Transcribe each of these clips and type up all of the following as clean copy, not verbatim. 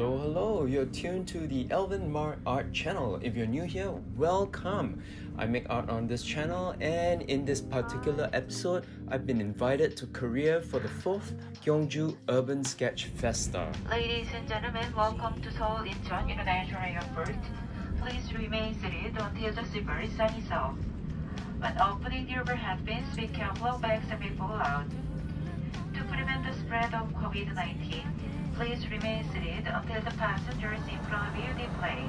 Hello, hello, you're tuned to the Alvin Mark Art channel. If you're new here, welcome. I make art on this channel, and in this particular episode, I've been invited to Korea for the 4th Gyeongju Urban Sketch Festa. Ladies and gentlemen, welcome to Seoul Incheon International Airport. Please remain seated until the super is sunny south. When opening the overhead bins, be careful bags and people out. To prevent the spread of COVID-19, please remain seated until the passengers in front of you display.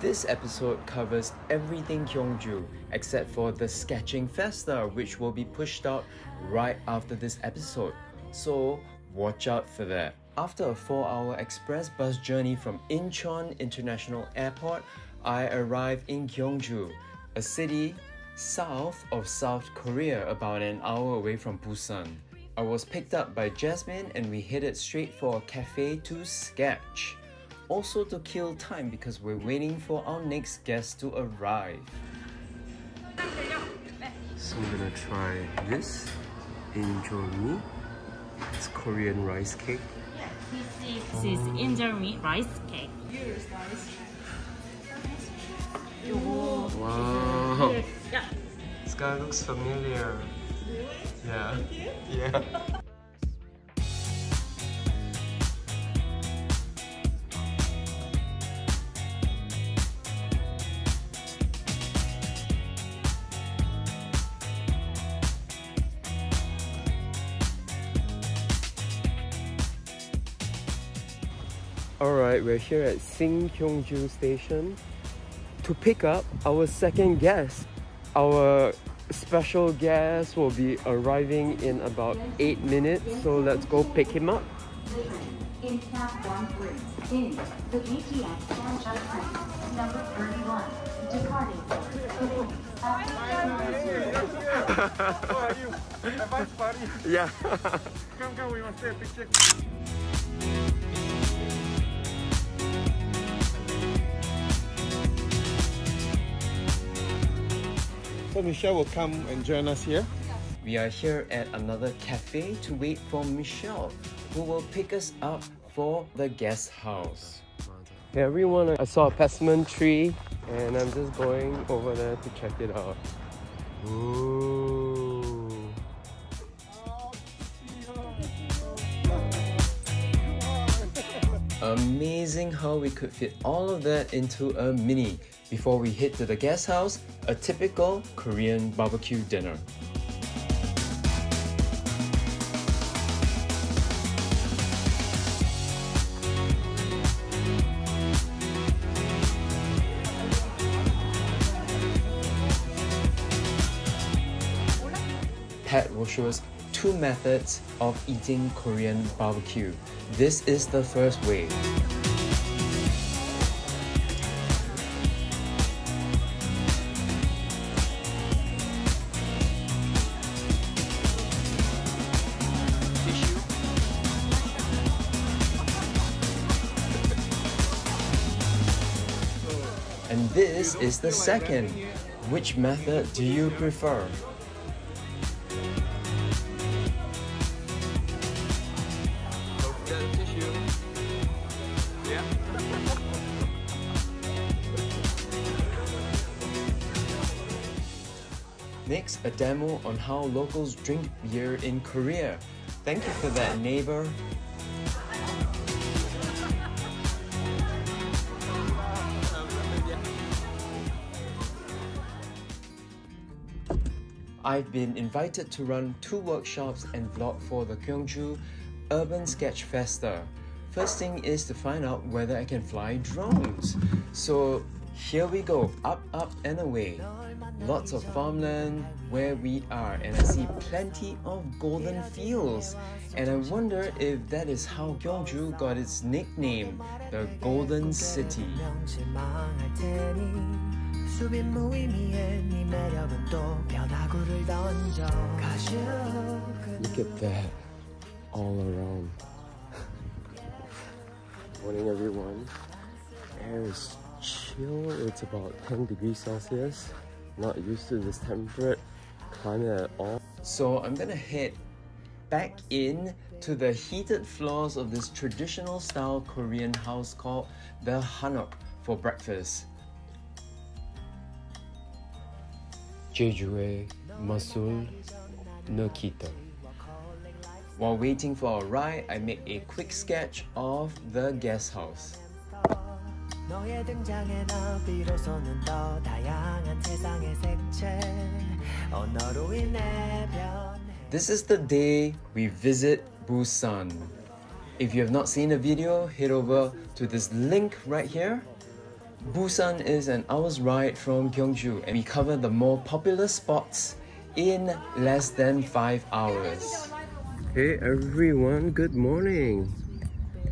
This episode covers everything Gyeongju except for the Sketching Festa, which will be pushed out right after this episode. So watch out for that. After a 4-hour express bus journey from Incheon International Airport, I arrived in Gyeongju, a city south of South Korea, about an hour away from Busan. I was picked up by Jasmine and we headed straight for a cafe to sketch. Also to kill time because we're waiting for our next guest to arrive. So I'm gonna try this. Injeolmi. It's Korean rice cake. Yeah, this is injeolmi rice cake. Wow. Yeah. This guy looks familiar. Yeah. Yeah. Alright, we're here at Shin-Gyeongju station to pick up our second guest. Our special guest will be arriving in about 8 minutes, so let's go pick him up. In the GTX number 31, departing. How are you? Yeah. Come, we must take a picture. So Michelle will come and join us here. We are here at another cafe to wait for Michelle, who will pick us up for the guest house. Hey everyone, I saw a persimmon tree and I'm just going over there to check it out. Ooh. Amazing how we could fit all of that into a mini. Before we head to the guest house, a typical Korean barbecue dinner. Pat will show us two methods of eating Korean barbecue. This is the first way. And this is the second. Which method do you prefer? Next, a demo on how locals drink beer in Korea. Thank you for that, neighbor. I've been invited to run two workshops and vlog for the Gyeongju Urban Sketch Festa. First thing is to find out whether I can fly drones. So here we go, up, up and away. Lots of farmland where we are, and I see plenty of golden fields. And I wonder if that is how Gyeongju got its nickname, the Golden City. Look at that, all around. Morning everyone. Air is chill, it's about 10 degrees Celsius. Not used to this temperate climate at all. So I'm gonna head back in to the heated floors of this traditional style Korean house called the Hanok for breakfast. Jeju-e Masul Nokita. While waiting for a ride, I make a quick sketch of the guest house. This is the day we visit Busan. If you have not seen the video, head over to this link right here. Busan is an hour's ride from Gyeongju, and we cover the more popular spots in less than 5 hours. Hey everyone, good morning!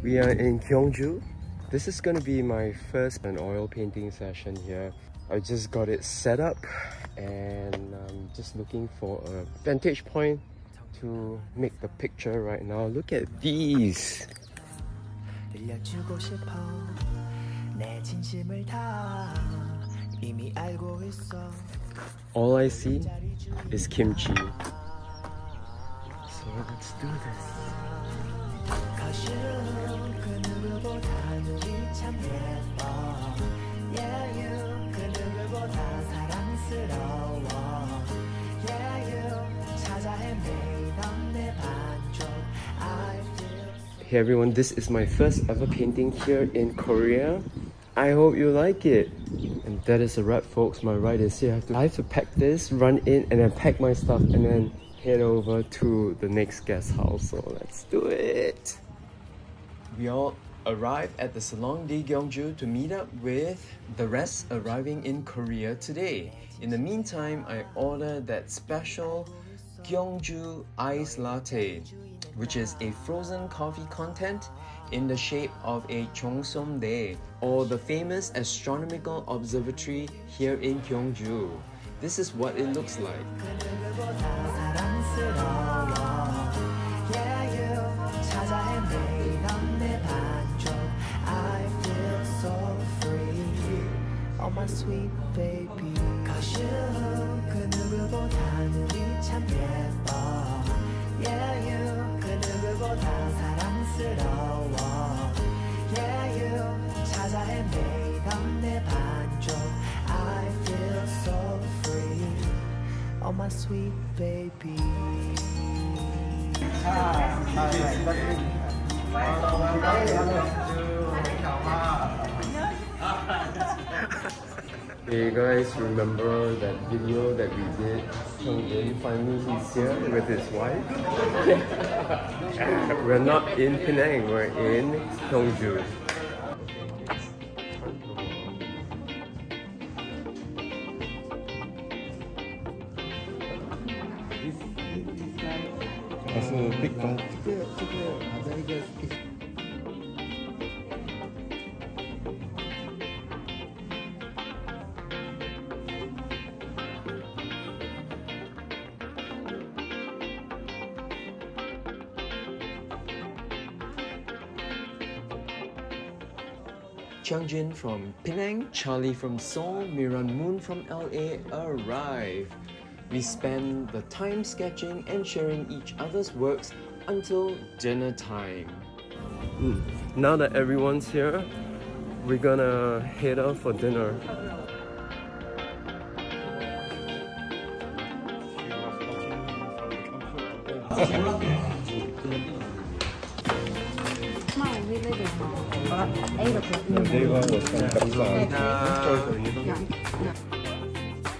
We are in Gyeongju. This is going to be my first oil painting session here. I just got it set up and I'm just looking for a vantage point to make the picture right now. Look at these! All I see is kimchi. So let's do this. Hey everyone, this is my first ever painting here in Korea. I hope you like it. And that is a wrap, folks. My ride is here. I have to pack this, run in, and then pack my stuff, and then head over to the next guest house. So let's do it. We all arrived at the Salon de Gyeongju to meet up with the rest arriving in Korea today. In the meantime, I ordered that special Gyeongju Ice Latte, which is a frozen coffee content in the shape of a Cheongseongdae, or the famous astronomical observatory here in Gyeongju. This is what it looks like. My sweet baby. Hey guys, remember that video that we did? Seongdae finally he's here with his wife. We're not in Penang, we're in Gyeongju. Changjin from Penang, Charlie from Seoul, Miran Moon from LA arrived. We spend the time sketching and sharing each other's works until dinner time. Now that everyone's here, we're gonna head out for dinner.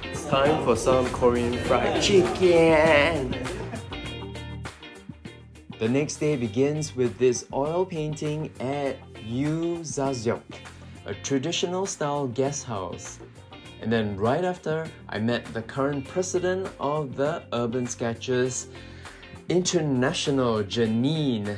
It's time for some Korean fried chicken. The next day begins with this oil painting at Yu Zazeok, a traditional style guest house. And then right after, I met the current president of the Urban Sketchers International, Janine.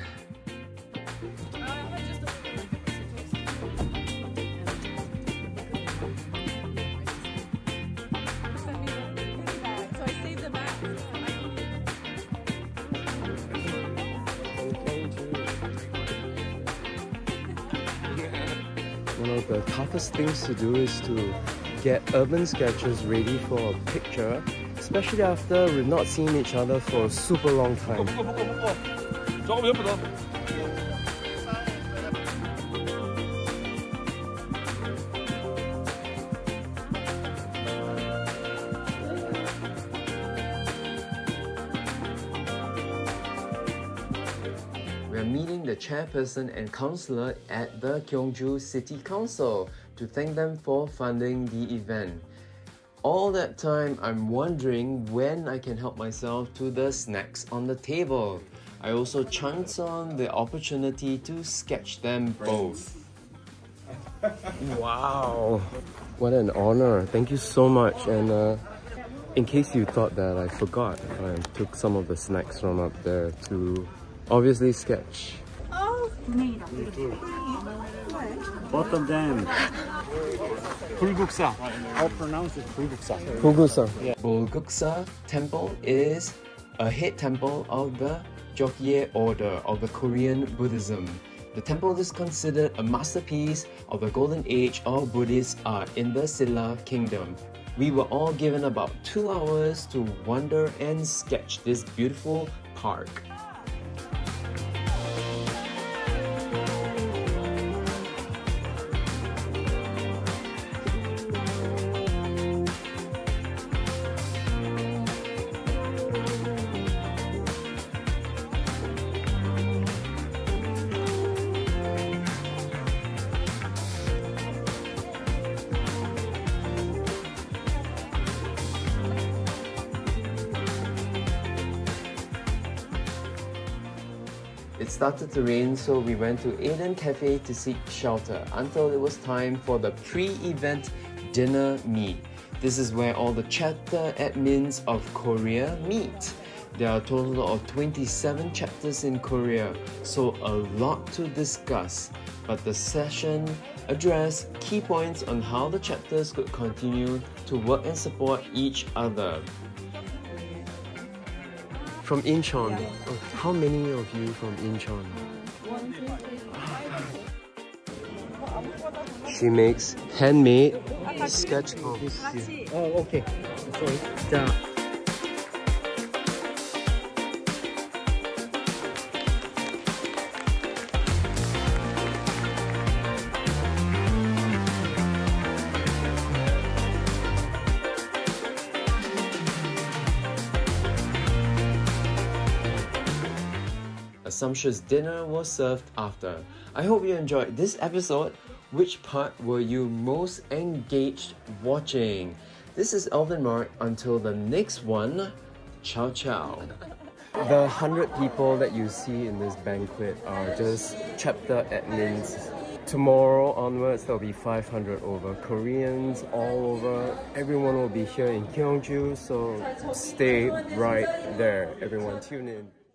One of the toughest things to do is to get urban sketchers ready for a picture. especially after we've not seen each other for a super long time. We are meeting the chairperson and councillor at the Gyeongju City Council to thank them for funding the event. All that time, I'm wondering when I can help myself to the snacks on the table. I also chanced on the opportunity to sketch them both. Wow! What an honor. Thank you so much. And in case you thought that I forgot, I took some of the snacks from up there to obviously sketch. Oh! Both of them. Bulguksa. I'll pronounce it Bulguksa. Bulguksa. Yeah. Bulguksa Temple is a head temple of the Jogye Order of the Korean Buddhism. The temple is considered a masterpiece of the golden age of Buddhist art in the Silla Kingdom. We were all given about 2 hours to wander and sketch this beautiful park. It started to rain, so we went to Aiden Cafe to seek shelter until it was time for the pre-event dinner meet. This is where all the chapter admins of Korea meet. There are a total of 27 chapters in Korea, so a lot to discuss. But the session addressed key points on how the chapters could continue to work and support each other. From Incheon. Oh, how many of you from Incheon? She makes handmade sketchbooks. Oh, okay. Sorry. A sumptuous dinner was served after. I hope you enjoyed this episode. Which part were you most engaged watching? This is Alvin Mark. Until the next one, ciao ciao. The 100 people that you see in this banquet are just chapter admins. Tomorrow onwards, there'll be 500 over. Koreans all over. Everyone will be here in Gyeongju, so stay right there. Everyone tune in.